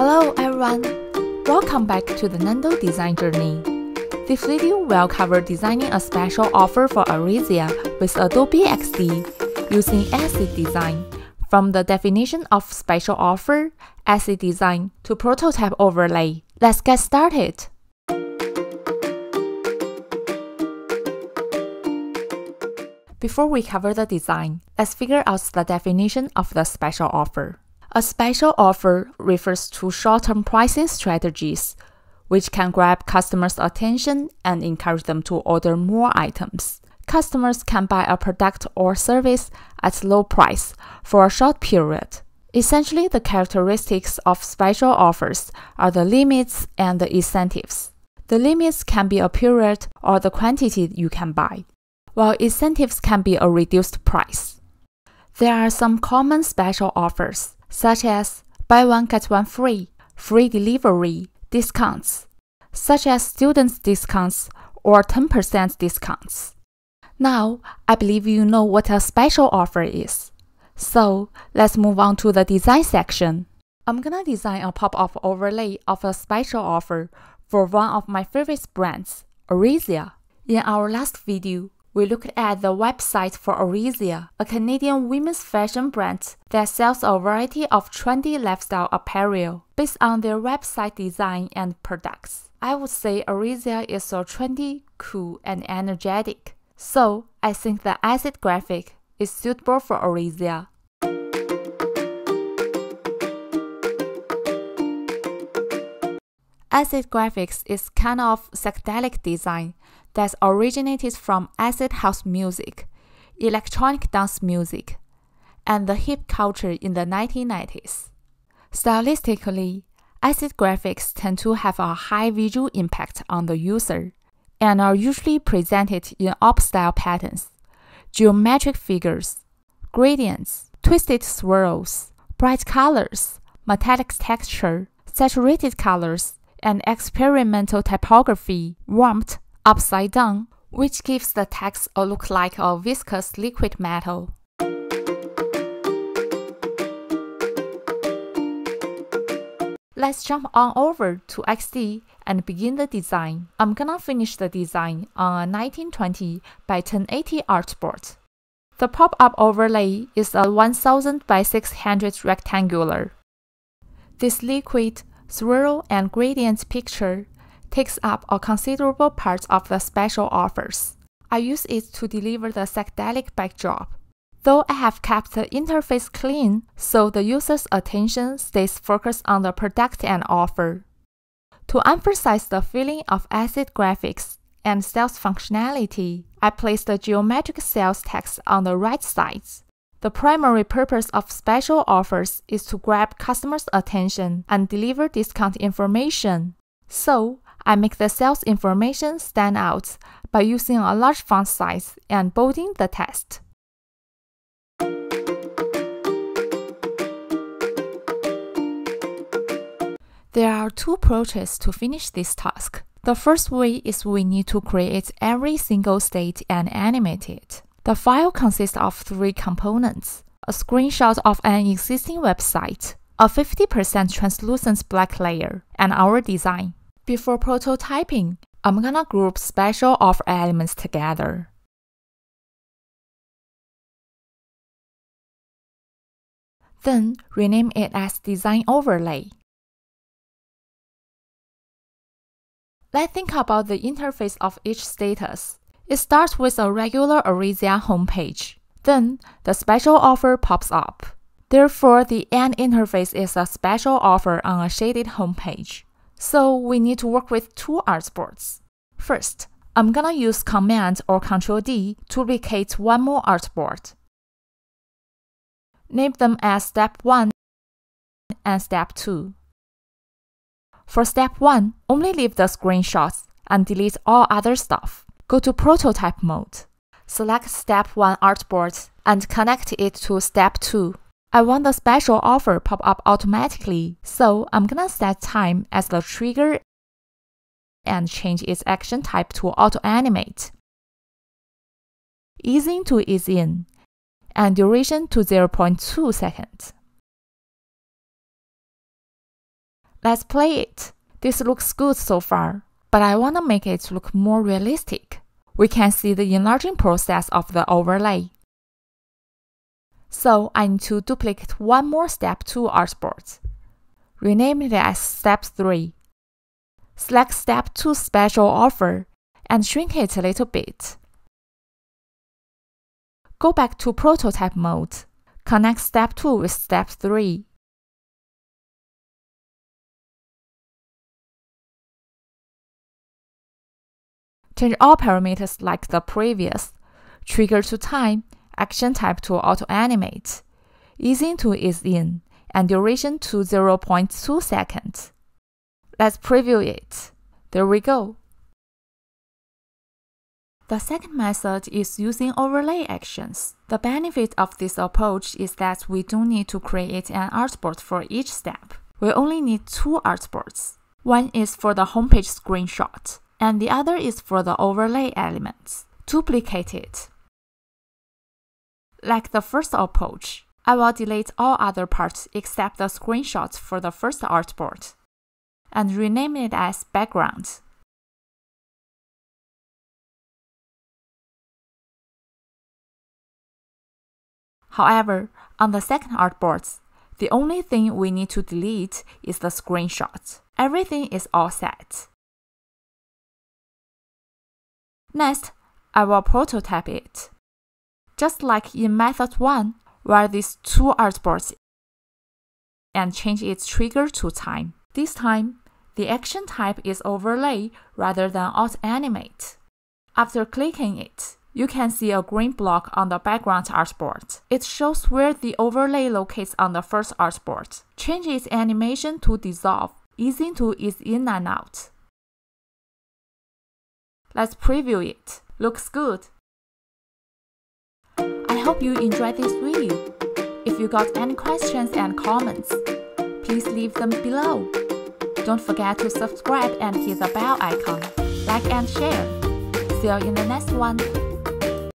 Hello everyone! Welcome back to the Nando Design Journey. This video will cover designing a special offer for Aritzia with Adobe XD using ACID design. From the definition of special offer, ACID design, to prototype overlay. Let's get started! Before we cover the design, let's figure out the definition of the special offer. A special offer refers to short-term pricing strategies, which can grab customers' attention and encourage them to order more items. Customers can buy a product or service at low price for a short period. Essentially, the characteristics of special offers are the limits and the incentives. The limits can be a period or the quantity you can buy, while incentives can be a reduced price. There are some common special offers, such as buy one get one free, free delivery, discounts, such as students' discounts or 10% discounts. Now, I believe you know what a special offer is. So, let's move on to the design section. I'm gonna design a pop-up overlay of a special offer for one of my favorite brands, Aritzia. In our last video, we looked at the website for Aritzia, a Canadian women's fashion brand that sells a variety of trendy lifestyle apparel based on their website design and products. I would say Aritzia is so trendy, cool, and energetic. So, I think the acid graphic is suitable for Aritzia. Acid Graphics is kind of psychedelic design that originated from acid house music, electronic dance music, and the hip culture in the 1990s. Stylistically, acid graphics tend to have a high visual impact on the user and are usually presented in op-style patterns, geometric figures, gradients, twisted swirls, bright colors, metallic texture, saturated colors, and experimental typography, warped upside down, which gives the text a look like a viscous liquid metal. Let's jump on over to XD and begin the design. I'm gonna finish the design on a 1920 by 1080 artboard. The pop-up overlay is a 1000 by 600 rectangular. This liquid, swirl and gradient picture takes up a considerable part of the special offers. I use it to deliver the psychedelic backdrop, though I have kept the interface clean so the user's attention stays focused on the product and offer. To emphasize the feeling of acid graphics and sales functionality, I place the geometric sales text on the right sides. The primary purpose of special offers is to grab customers' attention and deliver discount information. So, I make the sales information stand out by using a large font size and bolding the text. There are two approaches to finish this task. The first way is we need to create every single state and animate it. The file consists of three components: a screenshot of an existing website, a 50% translucent black layer, and our design. Before prototyping, I'm gonna group special offer elements together. Then, rename it as Design Overlay. Let's think about the interface of each status. It starts with a regular Aritzia homepage. Then, the special offer pops up. Therefore, the end interface is a special offer on a shaded homepage. So, we need to work with two artboards. First, I'm gonna use Command or Ctrl D to recreate one more artboard. Name them as Step 1 and Step 2. For Step 1, only leave the screenshots and delete all other stuff. Go to prototype mode. Select Step 1 artboard and connect it to Step 2. I want the special offer pop up automatically, so I'm gonna set time as the trigger and change its action type to auto animate. Ease in to ease in, and duration to 0.2 seconds. Let's play it. This looks good so far, but I want to make it look more realistic. We can see the enlarging process of the overlay. So I need to duplicate one more step to artboard. Rename it as step 3. Select step 2 special offer and shrink it a little bit. Go back to prototype mode. Connect step 2 with step 3. Change all parameters like the previous. Trigger to time, action type to auto animate, easing to ease in, and duration to 0.2 seconds. Let's preview it. There we go. The second method is using overlay actions. The benefit of this approach is that we don't need to create an artboard for each step. We only need two artboards. One is for the homepage screenshot, and the other is for the overlay elements. Duplicate it. Like the first approach, I will delete all other parts except the screenshots for the first artboard, and rename it as background. However, on the second artboard, the only thing we need to delete is the screenshot. Everything is all set. Next, I will prototype it. Just like in method 1, where these two artboards and change its trigger to time. This time, the action type is overlay rather than auto animate. After clicking it, you can see a green block on the background artboard. It shows where the overlay locates on the first artboard. Change its animation to dissolve, easing to ease in and out. Let's preview it. Looks good. I hope you enjoyed this video. If you got any questions and comments, please leave them below. Don't forget to subscribe and hit the bell icon. Like and share. See you in the next one.